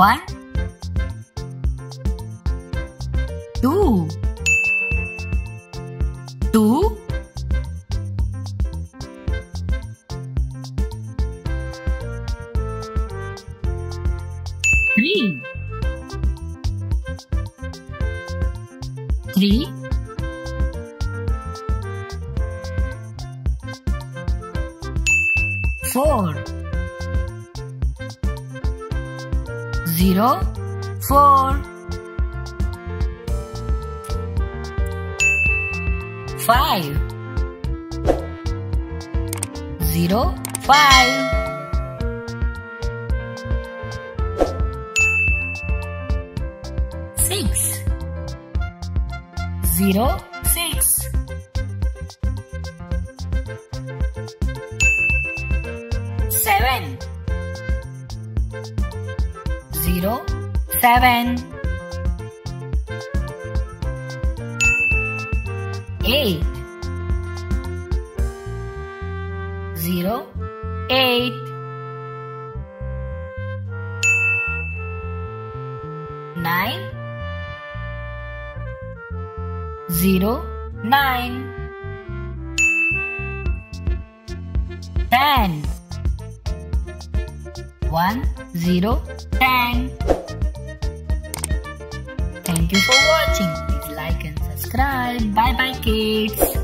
1 2 2 3 3 4 0 4 5 0 5 6 0 6 7 0 7 8 0 8 9 0 9 10 1 0 10 Thank you for watching. Please like and subscribe. Bye bye kids.